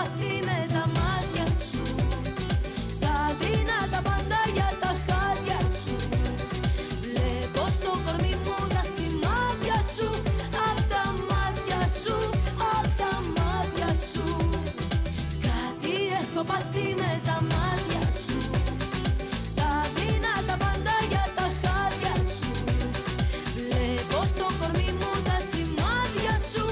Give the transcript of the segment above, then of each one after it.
βαθύ με τα μάτια σου. Θα δίνα τα πάντα για τα χάρια σου. Βλέπω στο κορμί μου τα σημάδια σου. Απ' τα μάτια σου, απ' τα μάτια σου. Κάτι έχω πάθει με τα μάτια σου. Θα δίνα τα πάντα για τα χάρια σου. Βλέπω στο κορμί μου τα σημάδια σου.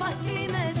Πάθει με